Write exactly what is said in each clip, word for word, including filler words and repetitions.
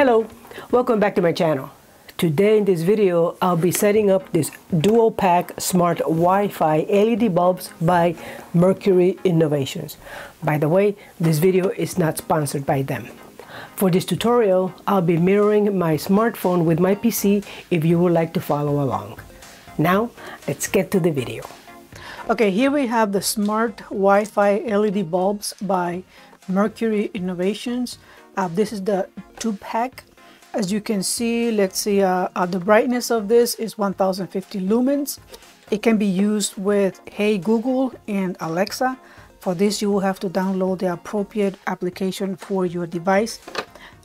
Hello, welcome back to my channel. Today in this video I'll be setting up this dual pack smart Wi-Fi L E D bulbs by Merkury Innovations. By the way, this video is not sponsored by them. For this tutorial I'll be mirroring my smartphone with my P C if you would like to follow along. Now let's get to the video. Okay, here we have the smart Wi-Fi L E D bulbs by Merkury Innovations. Uh, this is the two pack. As you can see, let's see, uh, uh, the brightness of this is one thousand fifty lumens. It can be used with Hey Google and Alexa. For this, you will have to download the appropriate application for your device.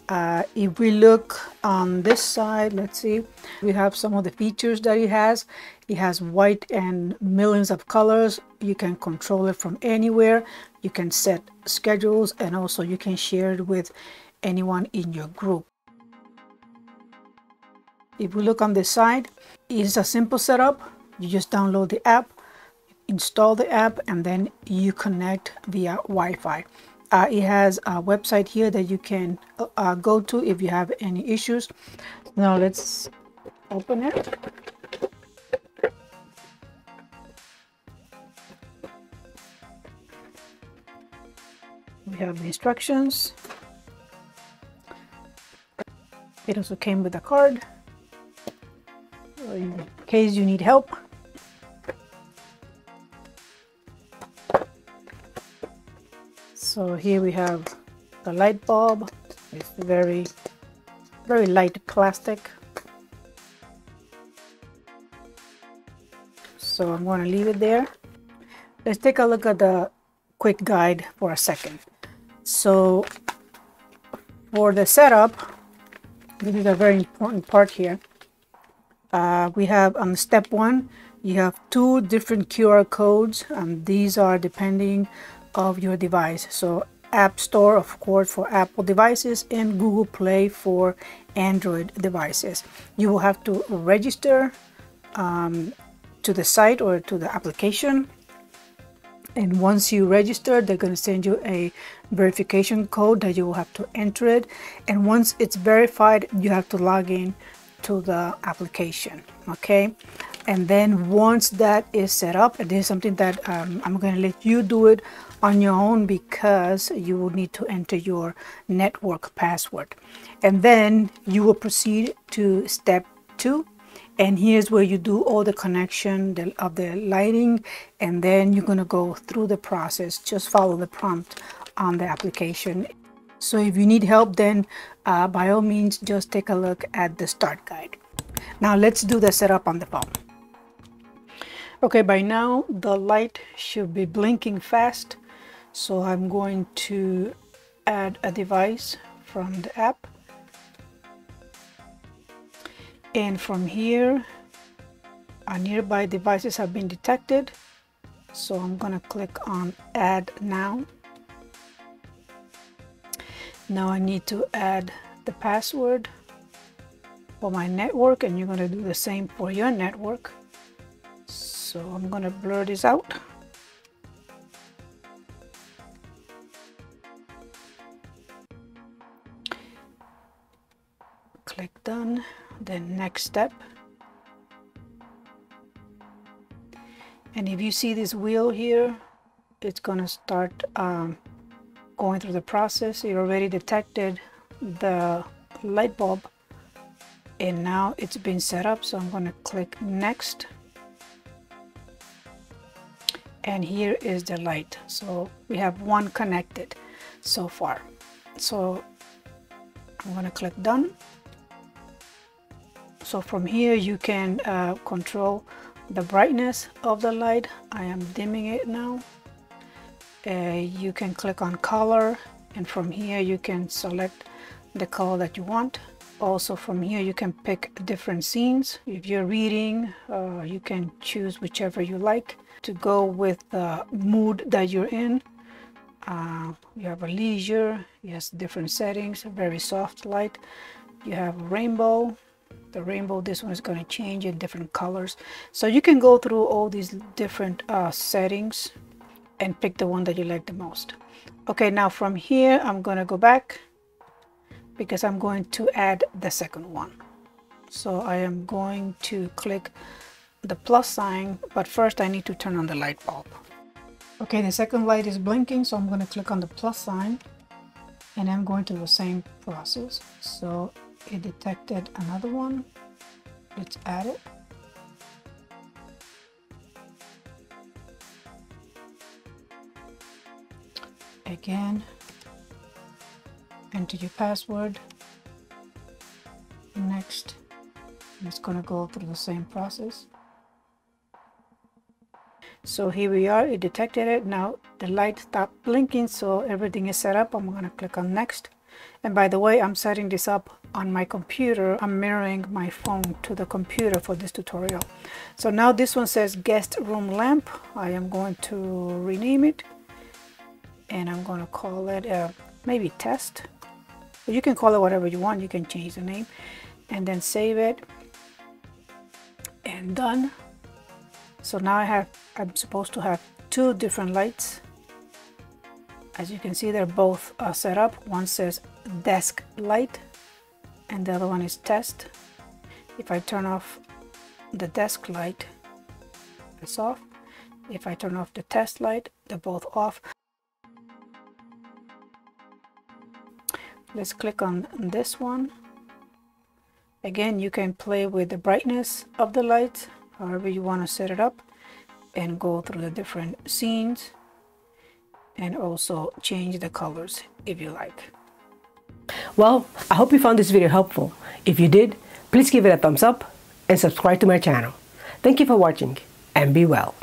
Uh, if we look on this side, let's see, we have some of the features that it has. It has white and millions of colors. You can control it from anywhere. You can set schedules, and also you can share it with anyone in your group. If we look on this side, it's a simple setup. You just download the app, install the app, and then you connect via Wi-Fi. Uh, it has a website here that you can uh, go to if you have any issues. Now let's open it. We have the instructions. It also came with a card in case you need help. So here we have the light bulb. It's very, very light plastic. So I'm going to leave it there. Let's take a look at the quick guide for a second. So for the setup, this is a very important part here. Uh, we have on um, step one, you have two different Q R codes, and these are depending of your device. So App Store, of course, for Apple devices, and Google Play for Android devices. You will have to register um, to the site or to the application, and once you register, they're going to send you a verification code that you will have to enter it, and once it's verified, you have to log in to the application. Okay, and then once that is set up, and this is something that um, I'm going to let you do it on your own, because you will need to enter your network password, and then you will proceed to step two, and here's where you do all the connection of the lighting, and then you're going to go through the process. Just follow the prompt on the application. So if you need help, then uh, by all means, just take a look at the start guide. Now let's do the setup on the phone. Okay, by now the light should be blinking fast. So I'm going to add a device from the app. And from here, our nearby devices have been detected. So I'm gonna click on Add Now. Now I need to add the password for my network, and you're going to do the same for your network. So I'm going to blur this out. Click done, then next step. And if you see this wheel here, it's going to start um, going through the process. You already detected the light bulb, and now it's been set up. So I'm going to click next, and here is the light. So we have one connected so far. So I'm going to click done. So from here you can uh, control the brightness of the light. I am dimming it now. Uh, you can click on color, and from here you can select the color that you want. Also from here you can pick different scenes. If you're reading, uh, you can choose whichever you like to go with the mood that you're in. Uh, you have a leisure, it has different settings, a very soft light. You have rainbow. The rainbow, this one is going to change in different colors. So you can go through all these different uh, settings and pick the one that you like the most. Okay, now from here I'm gonna go back because I'm going to add the second one. So I am going to click the plus sign, but first I need to turn on the light bulb. Okay, the second light is blinking, so I'm going to click on the plus sign, and I'm going to do the same process. So it detected another one. Let's add it. Again, enter your password. Next, I'm just going to go through the same process. So here we are, it detected it. Now the light stopped blinking, so everything is set up. I'm going to click on next. And by the way, I'm setting this up on my computer. I'm mirroring my phone to the computer for this tutorial. So now this one says guest room lamp. I am going to rename it, and I'm going to call it uh, maybe test. You can call it whatever you want. You can change the name, and then save it and done. So now I have, I'm supposed to have two different lights. As you can see, they're both uh, set up. One says desk light and the other one is test. If I turn off the desk light, it's off. If I turn off the test light, they're both off. Let's click on this one. Again, you can play with the brightness of the light, however you want to set it up, and go through the different scenes, and also change the colors if you like. Well, I hope you found this video helpful. If you did, please give it a thumbs up and subscribe to my channel. Thank you for watching, and be well.